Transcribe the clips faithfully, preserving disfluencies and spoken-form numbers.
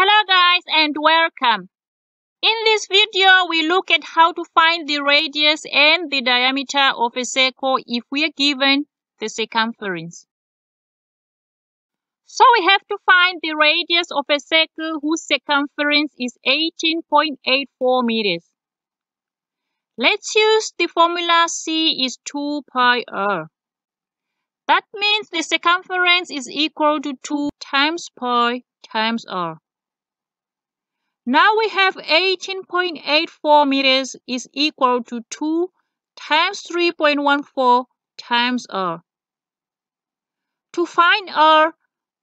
Hello guys and welcome. In this video we look at how to find the radius and the diameter of a circle if we are given the circumference. So we have to find the radius of a circle whose circumference is eighteen point eight four meters. Let's use the formula C is two pi r. That means the circumference is equal to two times pi times r. Now we have eighteen point eight four meters is equal to two times three point one four times r. To find r,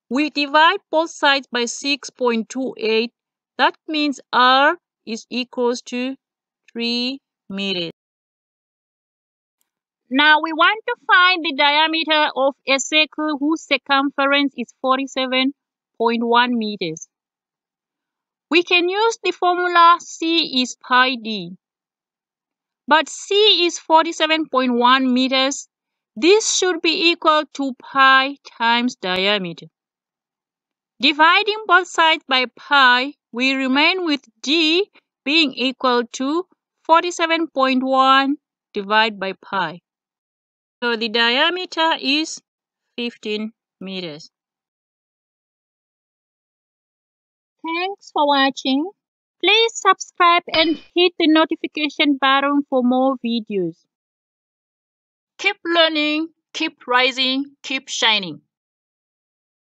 we divide both sides by six point two eight. That means r is equals to three meters. Now we want to find the diameter of a circle whose circumference is forty-seven point one meters. We can use the formula C is pi d. But C is forty-seven point one meters. This should be equal to pi times diameter. Dividing both sides by pi, we remain with d being equal to forty-seven point one divided by pi. So the diameter is fifteen meters. Thanks for watching. Please subscribe and hit the notification button for more videos. Keep learning, keep rising, keep shining.